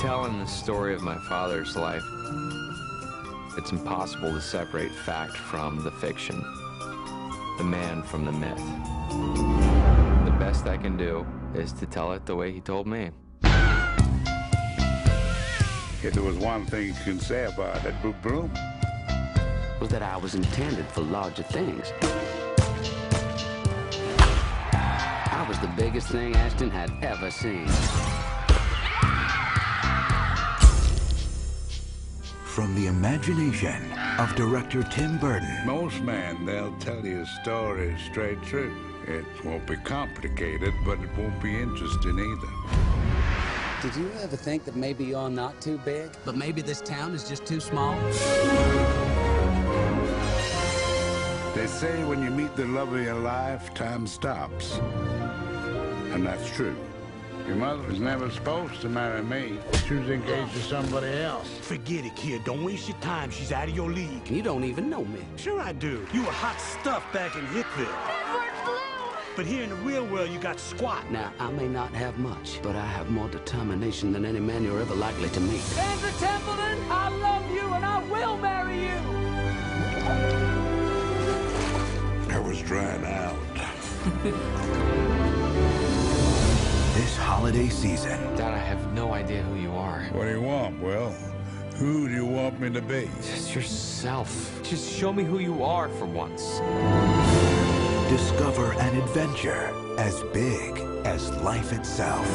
Telling the story of my father's life, it's impossible to separate fact from the fiction, the man from the myth. The best I can do is to tell it the way he told me. If there was one thing you can say about Edward Bloom, was that I was intended for larger things. I was the biggest thing Ashton had ever seen. From the imagination of director Tim Burton. Most men, they'll tell you a story straight through. It won't be complicated, but it won't be interesting either. Did you ever think that maybe you're not too big? But maybe this town is just too small? They say when you meet the love of your life, time stops. And that's true. Your mother was never supposed to marry me. She was engaged to somebody else. Forget it, kid. Don't waste your time. She's out of your league. You don't even know me. Sure I do. You were hot stuff back in Hickville. Edward Bloom! But here in the real world, you got squat. Now, I may not have much, but I have more determination than any man you're ever likely to meet. Sandra Templeton, I love you and I will marry you! I was drying out. This holiday season. Dad, I have no idea who you are. What do you want, Will? Who do you want me to be? Just yourself. Just show me who you are for once. Discover an adventure as big as life itself.